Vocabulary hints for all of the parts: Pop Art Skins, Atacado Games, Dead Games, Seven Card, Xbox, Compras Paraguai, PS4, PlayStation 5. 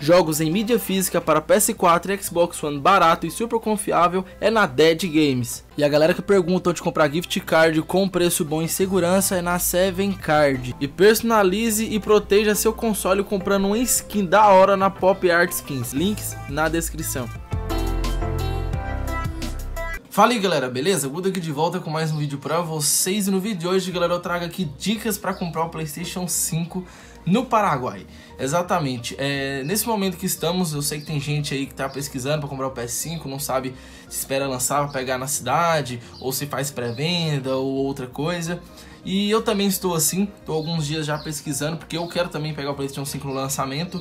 Jogos em mídia física para PS4 e Xbox One barato e super confiável é na Dead Games. E a galera que pergunta onde comprar gift card com preço bom e segurança é na Seven Card. E personalize e proteja seu console comprando uma skin da hora na Pop Art Skins. Links na descrição. Fala aí galera, beleza? Guto aqui de volta com mais um vídeo pra vocês. E no vídeo de hoje, galera, eu trago aqui dicas pra comprar o PlayStation 5 no Paraguai. Exatamente, nesse momento que estamos, eu sei que tem gente aí que tá pesquisando pra comprar o PS5, não sabe se espera lançar pra pegar na cidade, ou se faz pré-venda, ou outra coisa. E eu também estou assim, tô alguns dias já pesquisando, porque eu quero também pegar o PlayStation 5 no lançamento.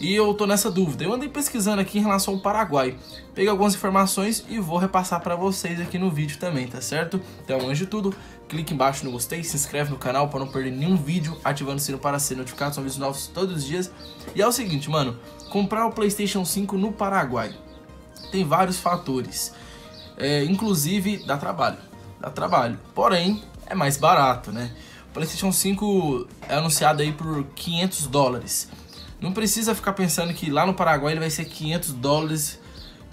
E eu tô nessa dúvida, eu andei pesquisando aqui em relação ao Paraguai. Peguei algumas informações e vou repassar pra vocês aqui no vídeo também, tá certo? Então antes de tudo, clique embaixo no gostei, se inscreve no canal pra não perder nenhum vídeo, ativando o sino para ser notificado, são vídeos novos todos os dias. E é o seguinte, mano, comprar o PlayStation 5 no Paraguai tem vários fatores, inclusive dá trabalho, porém é mais barato, né? O PlayStation 5 é anunciado aí por $500. Não precisa ficar pensando que lá no Paraguai ele vai ser $500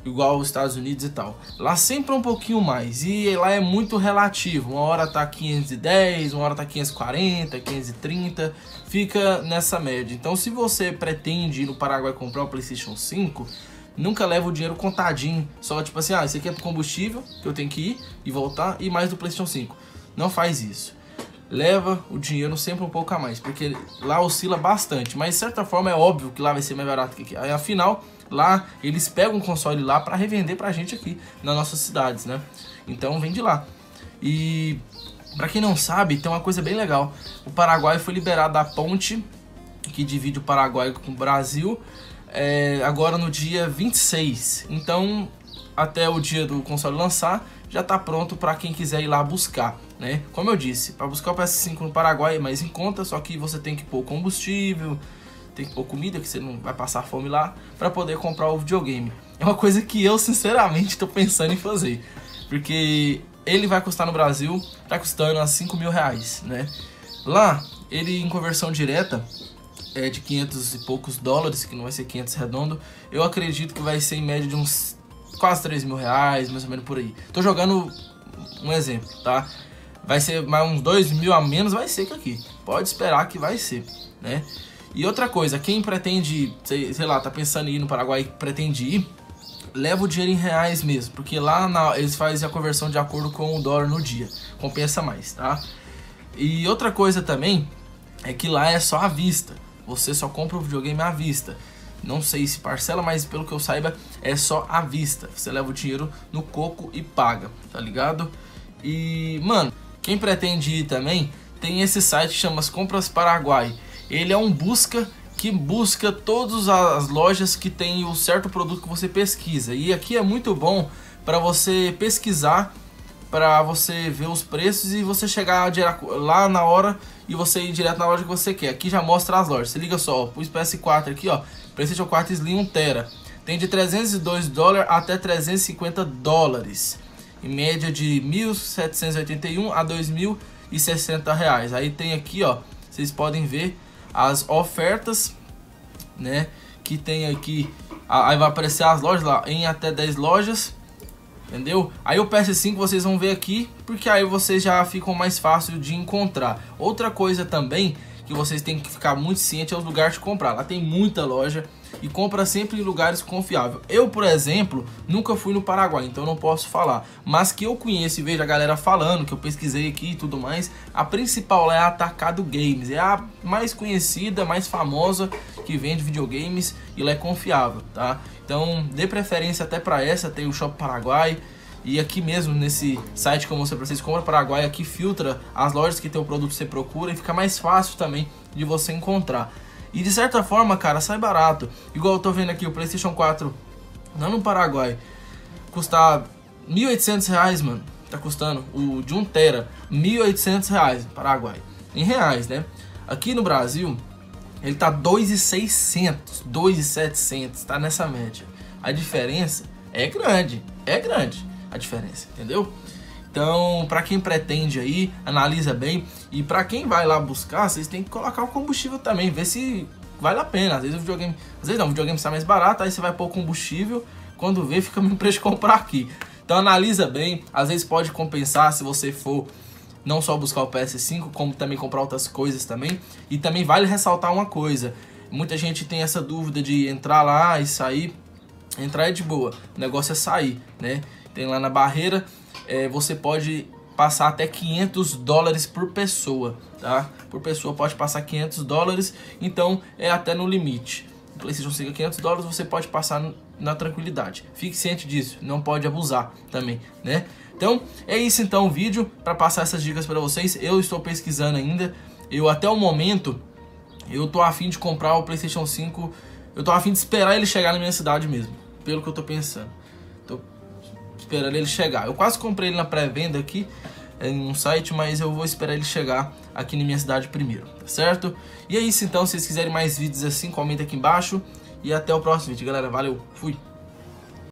igual aos Estados Unidos e tal. Lá sempre é um pouquinho mais e lá é muito relativo. Uma hora tá 510, uma hora tá 540, 530, fica nessa média. Então se você pretende ir no Paraguai comprar o PlayStation 5, nunca leva o dinheiro contadinho. Só tipo assim, ah, esse aqui é pro combustível, que eu tenho que ir e voltar, e mais do PlayStation 5. Não faz isso. Leva o dinheiro sempre um pouco a mais, porque lá oscila bastante, mas de certa forma é óbvio que lá vai ser mais barato que aqui. Afinal, lá eles pegam o console lá para revender pra gente aqui nas nossas cidades, né? Então vem de lá. E pra quem não sabe, tem uma coisa bem legal. O Paraguai foi liberado da ponte que divide o Paraguai com o Brasil agora no dia 26. Então até o dia do console lançar, já tá pronto para quem quiser ir lá buscar, né? Como eu disse, para buscar o PS5 no Paraguai é mais em conta, só que você tem que pôr combustível, tem que pôr comida, que você não vai passar fome lá, para poder comprar o videogame. É uma coisa que eu, sinceramente, tô pensando em fazer, porque ele vai custar no Brasil, tá custando a R$5.000, né? Lá, ele em conversão direta, é de $500 e poucos, que não vai ser 500 redondo, eu acredito que vai ser em média de uns quase R$3.000, mais ou menos por aí. Tô jogando um exemplo, tá? Vai ser mais uns 2.000 a menos, vai ser que aqui. Pode esperar que vai ser, né? E outra coisa, quem pretende, sei lá, tá pensando em ir no Paraguai, pretende ir, leva o dinheiro em reais mesmo, porque lá eles fazem a conversão de acordo com o dólar no dia. Compensa mais, tá? E outra coisa também, é que lá é só à vista. Você só compra o videogame à vista. Não sei se parcela, mas pelo que eu saiba é só à vista. Você leva o dinheiro no coco e paga, tá ligado? E, mano, quem pretende ir também, tem esse site que chama Compras Paraguai. Ele é um busca que busca todas as lojas que tem o certo produto que você pesquisa. E aqui é muito bom para você pesquisar, para você ver os preços e você chegar lá na hora e você ir direto na loja que você quer. Aqui já mostra as lojas. Se liga só, pus PS4 aqui, ó, PlayStation 4 Slim 1TB. Tem de $302 até $350. Em média de R$1.781 a R$2.060. Aí tem aqui, ó, vocês podem ver as ofertas, né, que tem aqui. Aí vai aparecer as lojas lá, em até 10 lojas. Entendeu? Aí o PS5 vocês vão ver aqui, porque aí vocês já ficam mais fácil de encontrar. Outra coisa também que vocês têm que ficar muito ciente é os lugares de comprar. Lá tem muita loja e compra sempre em lugares confiáveis. Eu, por exemplo, nunca fui no Paraguai, então não posso falar. Mas que eu conheço e vejo a galera falando, que eu pesquisei aqui e tudo mais, a principal é a Atacado Games. É a mais conhecida, mais famosa, que vende videogames e lá é confiável, tá? Então dê preferência até pra essa, tem o Shop Paraguai. E aqui mesmo, nesse site que eu mostrei pra vocês, Compra Paraguai, aqui filtra as lojas que tem o produto que você procura e fica mais fácil também de você encontrar. E de certa forma, cara, sai barato. Igual eu tô vendo aqui, o PlayStation 4, não no Paraguai, custar R$1.800, mano. Tá custando o de 1TB, R$1.800, Paraguai. Em reais, né? Aqui no Brasil, ele tá R$2.600, R$2.700, tá nessa média. A diferença é grande. A diferença, entendeu? Então, para quem pretende aí, analisa bem. E para quem vai lá buscar, vocês tem que colocar o combustível também, ver se vale a pena. Às vezes o videogame, às vezes não, o videogame sai mais barato, aí você vai pôr combustível, quando vê fica meio preço de comprar aqui. Então analisa bem, às vezes pode compensar se você for não só buscar o PS5, como também comprar outras coisas também. E também vale ressaltar uma coisa, muita gente tem essa dúvida de entrar lá e sair. Entrar é de boa, o negócio é sair, né? Tem lá na barreira, você pode passar até 500 dólares por pessoa, tá? Por pessoa pode passar 500 dólares, então é até no limite. O PlayStation 5 é 500 dólares, você pode passar na tranquilidade. Fique ciente disso, não pode abusar também, né? Então, é isso então o vídeo, para passar essas dicas para vocês. Eu estou pesquisando ainda, eu até o momento, eu tô afim de comprar o PlayStation 5, eu tô afim de esperar ele chegar na minha cidade mesmo, pelo que eu tô pensando. Tô esperando ele chegar. Eu quase comprei ele na pré-venda aqui, em um site, mas eu vou esperar ele chegar aqui na minha cidade primeiro, tá certo? E é isso então, se vocês quiserem mais vídeos assim, comenta aqui embaixo. E até o próximo vídeo, galera. Valeu, fui!